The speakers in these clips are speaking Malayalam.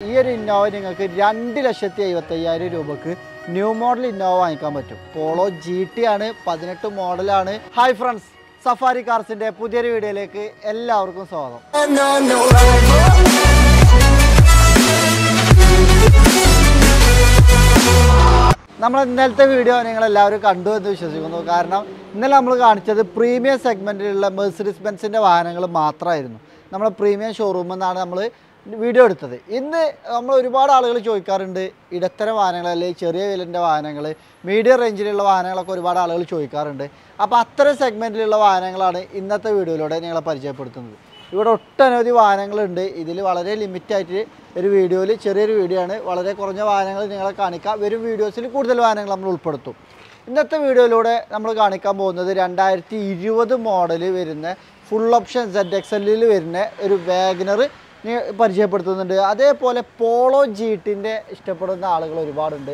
Here in Innova, you can get a new model Innova. Polo GT, 18 model. Hi friends, Safari Cars, welcome to the video. We have a video. Video today. In the Amuriba Algo current, Idatavanala, Cherry Landavanangle, media range Lavanala Coribada Algo current, a pathra segment Lavanangla in that video Daniela Parja Portum. You would turn of the Vanangle day, Idilivale limited video, cherry video, Valade Corona Vanangle Nella Canica, very videos, Kudavananglam Rul Porto. In that video loader, Namaganica Bona, the entire TU of the model in the full options that Dexel Liliverne, Wagner. പരിചയപ്പെടുത്തുന്നുണ്ട് അതേപോലെ പോളോ ജിടിന്റെ ഇഷ്ടപ്പെടുന്ന ആളുകൾ ഒരുപാടുണ്ട്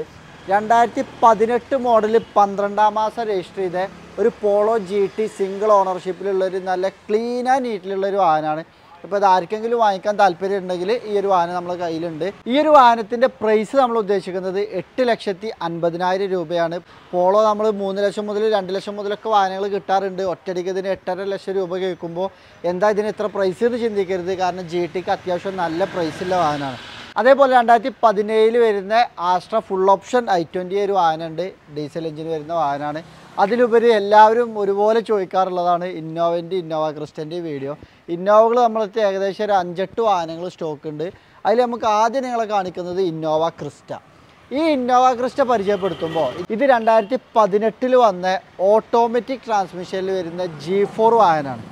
2018 മോഡൽ 12 മാസം രജിസ്റ്റർ ചെയ്ത ഒരു പോളോ ജിടി സിംഗിൾ ഓണർഷിപ്പിലുള്ള ഒരു നല്ല ക്ലീൻ ആൻഡ് നീറ്റിലുള്ള ഒരു വാഹനമാണ് അപ്പോൾ ഇത് ആർക്കെങ്കിലും വാങ്ങിക്കാൻ താൽപര്യമുണ്ടെങ്കിൽ ഈ ഒരു വാഹനം നമ്മുടെ കയ്യിലുണ്ട് ഈ ഒരു വാഹനത്തിന്റെ പ്രൈസ് നമ്മൾ ഉദ്ദേശിക്കുന്നത് 8,50,000 രൂപയാണ് പോളോ നമ്മൾ 3 ലക്ഷം മുതൽ 2 ലക്ഷം മുതലൊക്കെ വാഹനങ്ങൾ കിട്ടാറുണ്ട് ഒറ്റയടിക്ക് ഇതിന് 8.5 ലക്ഷം രൂപ കേൾക്കുമ്പോൾ എന്താ ഇതിന് ഇത്ര പ്രൈസ് എന്ന് ചിന്തിക്കരുത് കാരണം ജിടിക്ക് അത്യാവശ്യം നല്ല പ്രൈസ് ഉള്ള വാഹനമാണ് അതേപോലെ 2017 വരുന്ന ആസ്ട്ര ഫുൾ ഓപ്ഷൻ i20 ഒരു വാഹനമുണ്ട് ഡീസൽ എഞ്ചിൻ വരുന്ന വാഹനമാണ് അതിലുപരി എല്ലാവരും ഒരുപോലെ ചോദിക്കാറുള്ളതാണ് ഇന്നോവന്റെ ഇന്നോവ ക്രിസ്റ്റന്റെ വീഡിയോ ഇന്നോവകൾ നമ്മൾക്ക് ഏകദേശം 5-8 വാഹനങ്ങൾ സ്റ്റോക്ക് ഉണ്ട് അതിൽ നമുക്ക് ആദ്യം നിങ്ങളെ കാണിക്കുന്നത് ഇന്നോവ ക്രിസ്റ്റ ഈ ഇന്നോവ ക്രിസ്റ്റ പരിചയപ്പെടുത്തുമ്പോൾ ഇത് 2018 ൽ വന്ന ഓട്ടോമാറ്റിക് ട്രാൻസ്മിഷനിൽ വരുന്ന G4 വാഹനമാണ്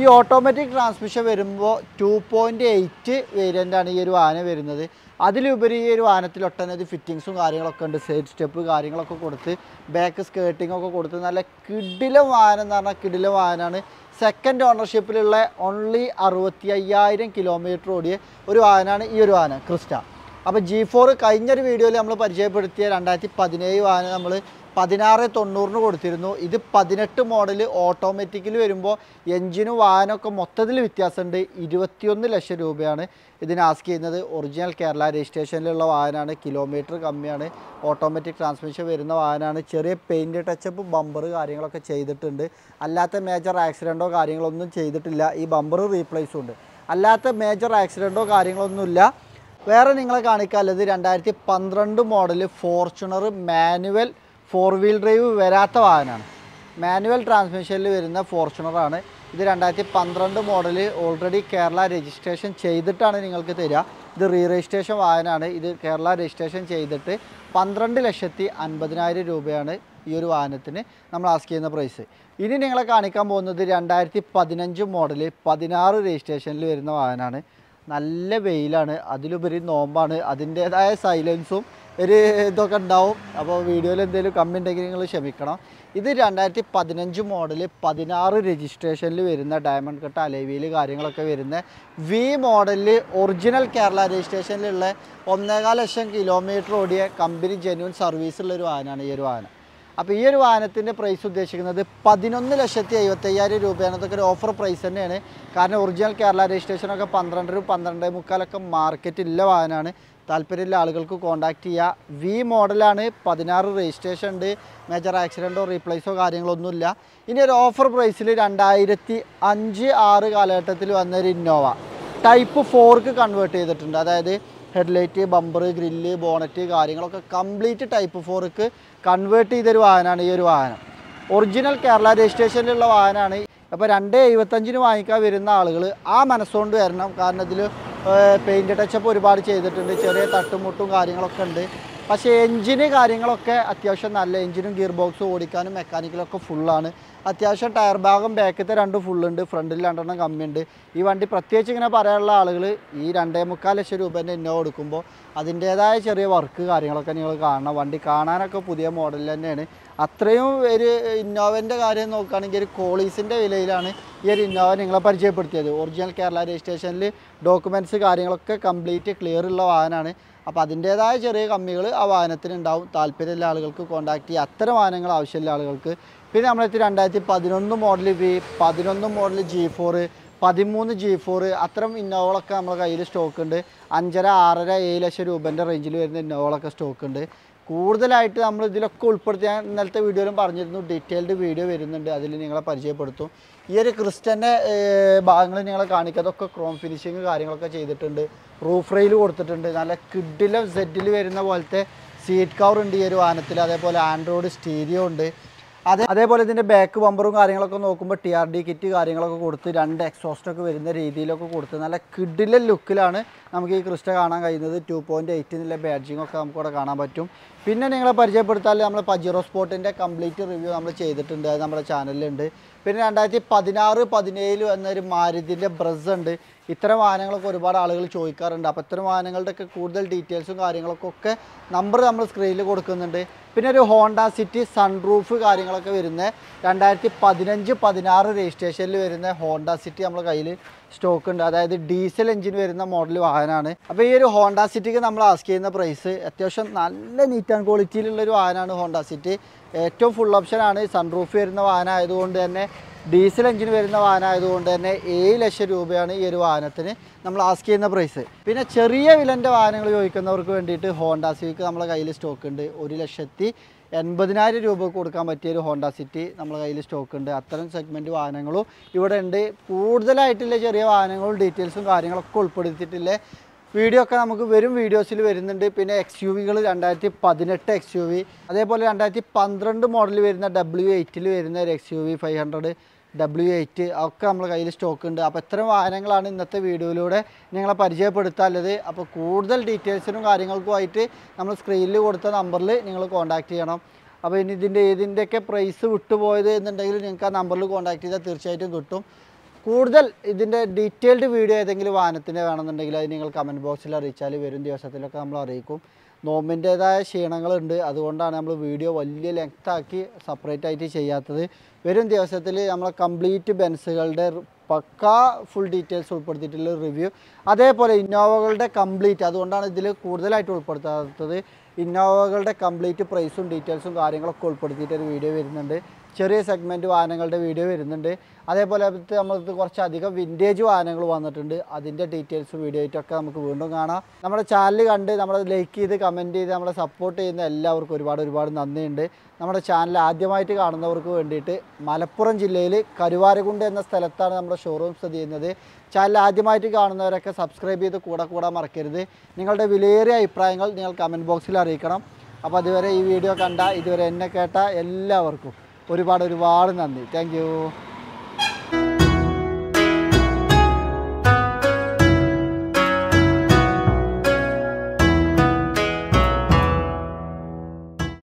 ഈ ഓട്ടോമാറ്റിക് ട്രാൻസ്മിഷൻ വരുമ്പോൾ 2.8 വേരിയന്റ് ആണ് ഈ ഒരു വാഹനം വരുന്നത് അതിലുപരി ഈ ഒരു വാഹനത്തിൽ ഒട്ടനവധി ഫിറ്റിംഗ്സും കാര്യങ്ങളൊക്കെ ഉണ്ട് സൈഡ് സ്റ്റെപ്പ് കാര്യങ്ങളൊക്കെ കൊടുത്ത് ബാക്ക് സ്കേർട്ടിംഗ് ഒക്കെ കൊടുത്ത് നല്ല കിടിലം വാഹനം എന്ന് പറഞ്ഞാൽ കിടിലം വാഹനമാണ് സെക്കൻഡ് ഓണർഷിപ്പിലുള്ള only 65,000 കിലോമീറ്റർ ഓടിയ ഒരു വാഹനമാണ് ഈ ഒരു വാഹനം ക്രിസ്റ്റ അപ്പോൾ G4 കഴിഞ്ഞ ഒരു വീഡിയോയിൽ നമ്മൾ പരിചയപ്പെടുത്തിയ 2017 വാഹനം നമ്മൾ 1690 കൊടുത്തിരുന്നു ഇത് 18 മോഡൽ ഓട്ടോമാറ്റിക്കലി വരുമ്പോൾ എഞ്ചിനും വാഹനമൊക്കെ മൊത്തത്തിൽ വ്യത്യാസമുണ്ട് 21 ലക്ഷം രൂപയാണ് ഇതിനെ ആസ്ക് ചെയ്യുന്നത് ഒറിജിനൽ കേരള രജിസ്ട്രേഷനിലുള്ള വാഹനമാണ് കിലോമീറ്റർ കമ്മിയാണ് ഓട്ടോമാറ്റിക് ട്രാൻസ്മിഷൻ വരുന്ന വാഹനമാണ് ചെറിയ പെയിന്റ് ടച്ചപ്പ് ബമ്പർ കാര്യങ്ങളൊക്കെ ചെയ്തിട്ടുണ്ട് അല്ലാത്ത മേജർ ആക്സിഡന്റോ കാര്യങ്ങളൊന്നും ചെയ്തിട്ടില്ല ഈ ബമ്പർ റീപ്ലേസ് ഉണ്ട് അല്ലാത്ത മേജർ ആക്സിഡന്റോ കാര്യങ്ങളൊന്നുമില്ല വേറെ നിങ്ങളെ കാണിക്കാനുള്ളത് 2012 model Fortuner manual 4-wheel drive വരാത്ത വാഹനമാണ് മാനുവൽ ട്രാൻസ്മിഷനിൽ വരുന്ന ഫോർച്യൂണർ ആണ് ഇത് 2012 മോഡൽ ഓൾറെഡി കേരള രജിസ്ട്രേഷൻ ചെയ്തിട്ടാണ് നിങ്ങൾക്ക് തരിക ഇത് റീ രജിസ്ട്രേഷൻ വാഹനമാണ് ഇത് കേരള രജിസ്ട്രേഷൻ ചെയ്തിട്ട് 12,50,000 രൂപയാണ് ഈ ഒരു വാഹനത്തിന് നമ്മൾ ആസ്ക് ചെയ്യുന്ന പ്രൈസ് ഇനി നിങ്ങളെ കാണിക്കാൻ പോകുന്നത് 2015 മോഡൽ 16 രജിസ്ട്രേഷനിൽ വരുന്ന വാഹനമാണ് നല്ല വെയിലാണ് അതിലുപരി നോമ്പാണ് അതിൻ്റേതായ സൈലൻസും ഒരു ഇതൊക്കെ ഉണ്ടാവും അപ്പോൾ വീഡിയോയിൽ എന്തെങ്കിലും കമ്മി ഉണ്ടെങ്കിൽ നിങ്ങൾ ക്ഷമിക്കണം ഇത് 2015 മോഡൽ 16 രജിസ്ട്രേഷനിൽ വരുന്ന ഡയമണ്ട് കട്ട് അലോയിൽ കാര്യങ്ങളൊക്കെ വരുന്ന വി മോഡലിൽ ഒറിജിനൽ കേരള രജിസ്ട്രേഷനിലുള്ള 1.5 ലക്ഷം കിലോമീറ്റർ ഓടിയ കമ്പനി ജെന്യൂൻ സർവീസുള്ളൊരു വാഹനമാണ് ഈ ഒരു വാഹനം അപ്പോൾ ഈ ഒരു വാഹനത്തിൻ്റെ പ്രൈസ് ഉദ്ദേശിക്കുന്നത് 11,55,000 രൂപയാണ് അതൊക്കെ ഒരു ഓഫർ പ്രൈസ് തന്നെയാണ് കാരണം ഒറിജിനൽ കേരള രജിസ്ട്രേഷനൊക്കെ 12-12.25 മാർക്കറ്റില്ല വാഹനമാണ് താല്പര്യമുള്ള ആളുകൾക്ക് കോൺടാക്ട് ചെയ്യുക വി മോഡലാണ് 16 രജിസ്ട്രേഷൻ ഉണ്ട് മേജർ ആക്സിഡൻറ്റോ റീപ്ലേസോ കാര്യങ്ങളൊന്നുമില്ല ഇനി ഒരു ഓഫർ പ്രൈസിൽ 2005-06 കാലഘട്ടത്തിൽ വന്നൊരു ഇന്നോവ ടൈപ്പ് 4ക്ക് കൺവേർട്ട് ചെയ്തിട്ടുണ്ട് അതായത് ഹെഡ്ലൈറ്റ് ബമ്പർ ഗ്രില്ല് ബോണറ്റ് കാര്യങ്ങളൊക്കെ കംപ്ലീറ്റ് ടൈപ്പ് 4ക്ക് കൺവേർട്ട് ചെയ്തൊരു വാഹനമാണ് ഈ ഒരു വാഹനം ഒറിജിനൽ കേരള രജിസ്ട്രേഷനിലുള്ള വാഹനമാണ് അപ്പോൾ 2.75 വാങ്ങിക്കാൻ വരുന്ന ആളുകൾ ആ മനസ്സുകൊണ്ട് വരണം കാരണം ഇതിൽ പെയിൻറ്റ് ടച്ചപ്പ് ഒരുപാട് ചെയ്തിട്ടുണ്ട് ചെറിയ തട്ടുമുട്ടും കാര്യങ്ങളൊക്കെ ഉണ്ട് പക്ഷേ എഞ്ചിന് കാര്യങ്ങളൊക്കെ അത്യാവശ്യം നല്ല എഞ്ചിനും ഗിയർ ബോക്സും ഓടിക്കാനും മെക്കാനിക്കലൊക്കെ ഫുള്ളാണ് അത്യാവശ്യം ടയർ ഭാഗം ബാക്കത്തെ 2 ഫുള്ളുണ്ട് ഫ്രണ്ടിൽ 2 കമ്മിയുണ്ട് ഈ വണ്ടി പ്രത്യേകിച്ച് ഇങ്ങനെ പറയാനുള്ള ആളുകൾ ഈ 2.25 ലക്ഷം രൂപേൻ്റെ ഇന്നോ കൊടുക്കുമ്പോൾ അതിൻ്റേതായ ചെറിയ വർക്ക് കാര്യങ്ങളൊക്കെ നിങ്ങൾ കാണണം വണ്ടി കാണാനൊക്കെ പുതിയ മോഡൽ തന്നെയാണ് അത്രയും ഒരു ഇന്നോവൻ്റെ കാര്യം നോക്കുകയാണെങ്കിൽ ഒരു കോളീസിൻ്റെ വിലയിലാണ് ഈ ഒരു ഇന്നോവ നിങ്ങളെ പരിചയപ്പെടുത്തിയത് ഒറിജിനൽ കേരള രജിസ്ട്രേഷനിൽ ഡോക്യുമെൻറ്റ്സ് കാര്യങ്ങളൊക്കെ കംപ്ലീറ്റ് ക്ലിയർ ഉള്ള വാഹനമാണ് അപ്പോൾ അതിൻ്റേതായ ചെറിയ കമ്മികൾ ആ വാഹനത്തിനുണ്ടാവും താല്പര്യമുള്ള ആളുകൾക്ക് കോൺടാക്ട് ചെയ്യുക അത്തരം വാഹനങ്ങൾ ആവശ്യമുള്ള ആളുകൾക്ക് പിന്നെ നമ്മളെത്തി 2011 model V, 11 model G4, 13 G4 അത്രയും ഇന്നോവകളൊക്കെ നമ്മുടെ കയ്യിൽ സ്റ്റോക്ക് ഉണ്ട് 5.5-6.5 ലക്ഷം രൂപയുടെ റേഞ്ചിൽ വരുന്ന ഇന്നോവകളൊക്കെ സ്റ്റോക്ക് ഉണ്ട് കൂടുതലായിട്ട് നമ്മൾ ഇതിലൊക്കെ ഉൾപ്പെടുത്തി ഞാൻ ഇന്നലത്തെ വീഡിയോയിലും പറഞ്ഞിരുന്നു ഡീറ്റെയിൽഡ് വീഡിയോ വരുന്നുണ്ട് അതിൽ നിങ്ങളെ പരിചയപ്പെടുത്തും ഈ ഒരു ക്രിസ്റ്റന്റെ ഭാഗങ്ങൾ നിങ്ങളെ കാണിക്കാതൊക്കെ ക്രോം ഫിനിഷിംഗ് കാര്യങ്ങളൊക്കെ ചെയ്തിട്ടുണ്ട് റൂഫ് റെയിൽ കൊടുത്തിട്ടുണ്ട് നല്ല കിഡിലും സെറ്റിൽ വരുന്ന പോലത്തെ സീറ്റ് കവർ ഉണ്ട് ഈ ഒരു വാഹനത്തിൽ അതേപോലെ ആൻഡ്രോയിഡ് സ്റ്റീരിയോ ഉണ്ട് അതേപോലെ ഇതിന്റെ ബാക്ക് ബമ്പറും കാര്യങ്ങളൊക്കെ നോക്കുമ്പോൾ ടിആർഡി കിറ്റ് കാര്യങ്ങളൊക്കെ കൊടുത്ത് രണ്ട് എക്സോസ്റ്റ് ഒക്കെ വരുന്ന രീതിയിലൊക്കെ കൊടുത്ത് നല്ല കിഡിലെ ലുക്കിലാണ് നമുക്ക് ഈ ക്രിസ്റ്റ കാണാൻ കഴിയുന്നത് 2.8 എന്നുള്ള ബാഡ്ജിംഗ് ഒക്കെ നമുക്ക് അവിടെ കാണാൻ പറ്റും പിന്നെ നിങ്ങളെ പരിചയപ്പെടുത്താൻ നമ്മൾ പജിറോ സ്പോർട്ടിന്റെ കംപ്ലീറ്റ് റിവ്യൂ നമ്മൾ ചെയ്തിട്ടുണ്ട് അത് നമ്മുടെ ചാനലിലുണ്ട് പിന്നെ 2016-17 എന്നൊരു മാരുതിന്റെ ബ്രസ് ഉണ്ട് ഇത്തരം വാഹനങ്ങളൊക്കെ ഒരുപാട് ആളുകൾ ചോദിക്കാറുണ്ട് അപ്പോൾ ഇത്തരം വാഹനങ്ങളുടെയൊക്കെ കൂടുതൽ ഡീറ്റെയിൽസും കാര്യങ്ങളൊക്കെ നമ്പർ നമ്മൾ സ്ക്രീനിൽ കൊടുക്കുന്നുണ്ട് പിന്നെ ഒരു ഹോണ്ട സിറ്റി സൺറൂഫ് കാര്യങ്ങളൊക്കെ വരുന്ന 2015-16 രജിസ്ട്രേഷനിൽ വരുന്ന ഹോണ്ട സിറ്റി നമ്മുടെ കയ്യിൽ സ്റ്റോക്ക് ഉണ്ട് അതായത് ഡീസൽ എഞ്ചിൻ വരുന്ന മോഡൽ വാഹനമാണ് അപ്പോൾ ഈ ഒരു ഹോണ്ട സിറ്റിക്ക് നമ്മൾ ആസ്ക് ചെയ്യുന്ന പ്രൈസ് അത്യാവശ്യം നല്ല നീറ്റ് ആൻഡ് ക്വാളിറ്റിയിലുള്ളൊരു വാഹനമാണ് ഹോണ്ട സിറ്റി ഏറ്റവും ഫുൾ ഓപ്ഷനാണ് സൺറൂഫ് വരുന്ന വാഹനം ആയതുകൊണ്ട് തന്നെ ഡീസൽ എഞ്ചിൻ വരുന്ന വാഹനം ആയതുകൊണ്ട് തന്നെ 7 ലക്ഷം രൂപയാണ് ഈ ഒരു വാഹനത്തിന് നമ്മൾ ആസ്ക് ചെയ്യുന്ന പ്രൈസ് പിന്നെ ചെറിയ വിലൻ്റെ വാഹനങ്ങൾ ചോദിക്കുന്നവർക്ക് വേണ്ടിയിട്ട് ഹോണ്ട സിവിക്ക് നമ്മളെ കയ്യിൽ സ്റ്റോക്ക് ഉണ്ട് 1,80,000 രൂപയ്ക്ക് കൊടുക്കാൻ പറ്റിയ ഒരു ഹോണ്ട സിറ്റി നമ്മളെ കയ്യിൽ സ്റ്റോക്ക് ഉണ്ട് അത്തരം സെഗ്മെൻറ്റ് വാഹനങ്ങളും ഇവിടെ ഉണ്ട് കൂടുതലായിട്ടുള്ള ചെറിയ വാഹനങ്ങളും ഡീറ്റെയിൽസും കാര്യങ്ങളൊക്കെ ഉൾപ്പെടുത്തിയിട്ടില്ലേ വീഡിയോ ഒക്കെ നമുക്ക് വരും വീഡിയോസിൽ വരുന്നുണ്ട് പിന്നെ XUV 2018 XUV അതേപോലെ 2012 മോഡൽ വരുന്ന W8 വരുന്ന ഒരു XUV 500 W8 ഒക്കെ നമ്മുടെ കയ്യിൽ സ്റ്റോക്ക് ഉണ്ട് അപ്പോൾ ഇത്തരം വാഹനങ്ങളാണ് ഇന്നത്തെ വീഡിയോയിലൂടെ നിങ്ങളെ പരിചയപ്പെടുത്താനുള്ളത് അപ്പോൾ കൂടുതൽ ഡീറ്റെയിൽസിനും കാര്യങ്ങൾക്കുമായിട്ട് നമ്മൾ സ്ക്രീനിൽ കൊടുത്ത നമ്പറിൽ നിങ്ങൾ കോൺടാക്റ്റ് ചെയ്യണം അപ്പോൾ ഇനി ഇതിൻ്റെയൊക്കെ പ്രൈസ് വിട്ടുപോയത് എന്നുണ്ടെങ്കിൽ നിങ്ങൾക്ക് ആ നമ്പറിൽ കോൺടാക്റ്റ് ചെയ്താൽ തീർച്ചയായിട്ടും കിട്ടും കൂടുതൽ ഇതിൻ്റെ ഡീറ്റെയിൽഡ് വീഡിയോ ഏതെങ്കിലും വാഹനത്തിന് വേണമെന്നുണ്ടെങ്കിൽ അത് നിങ്ങൾ കമൻറ്റ് ബോക്സിൽ അറിയിച്ചാൽ വരും ദിവസത്തിലൊക്കെ നമ്മൾ അറിയിക്കും നോമ്പിൻ്റേതായ ക്ഷീണങ്ങളുണ്ട് അതുകൊണ്ടാണ് നമ്മൾ വീഡിയോ വലിയ ലെങ്ത്താക്കി സെപ്പറേറ്റ് ആയിട്ട് ചെയ്യാത്തത് വരും ദിവസത്തിൽ നമ്മൾ കംപ്ലീറ്റ് ബെൻസുകളുടെ പക്കാ ഫുൾ ഡീറ്റെയിൽസ് ഉൾപ്പെടുത്തിയിട്ടുള്ള റിവ്യൂ അതേപോലെ ഇന്നോവകളുടെ കംപ്ലീറ്റ് അതുകൊണ്ടാണ് ഇതിൽ കൂടുതലായിട്ട് ഉൾപ്പെടുത്താത്തത് ഇന്നോവകളുടെ കംപ്ലീറ്റ് പ്രൈസും ഡീറ്റെയിൽസും കാര്യങ്ങളൊക്കെ ഉൾപ്പെടുത്തിയിട്ടൊരു വീഡിയോ വരുന്നുണ്ട് ചെറിയ സെഗ്മെൻറ്റ് വാഹനങ്ങളുടെ വീഡിയോ വരുന്നുണ്ട് അതേപോലെ നമ്മൾക്ക് കുറച്ചധികം വിൻറ്റേജ് വാഹനങ്ങൾ വന്നിട്ടുണ്ട് അതിൻ്റെ ഡീറ്റെയിൽസ് വീഡിയോ ആയിട്ടൊക്കെ നമുക്ക് വീണ്ടും കാണാം നമ്മുടെ ചാനൽ കണ്ട് നമ്മളെ ലൈക്ക് ചെയ്ത് കമൻറ്റ് ചെയ്ത് നമ്മളെ സപ്പോർട്ട് ചെയ്യുന്ന എല്ലാവർക്കും ഒരുപാട് നന്ദിയുണ്ട് നമ്മുടെ ചാനൽ ആദ്യമായിട്ട് കാണുന്നവർക്ക് വേണ്ടിയിട്ട് മലപ്പുറം ജില്ലയിൽ കരുവാരകുണ്ട് എന്ന സ്ഥലത്താണ് നമ്മുടെ ഷോറൂം സ്ഥിതി ചെയ്യുന്നത് ചാനൽ ആദ്യമായിട്ട് കാണുന്നവരൊക്കെ സബ്സ്ക്രൈബ് ചെയ്ത് കൂടെ മറക്കരുത് നിങ്ങളുടെ വിലയേറിയ അഭിപ്രായങ്ങൾ നിങ്ങൾ കമൻറ്റ് ബോക്സിൽ അറിയിക്കണം അപ്പോൾ അതുവരെ ഈ വീഡിയോ കണ്ട ഇതുവരെ എന്നെ കേട്ട എല്ലാവർക്കും ഒരുപാട് നന്ദി താങ്ക് യു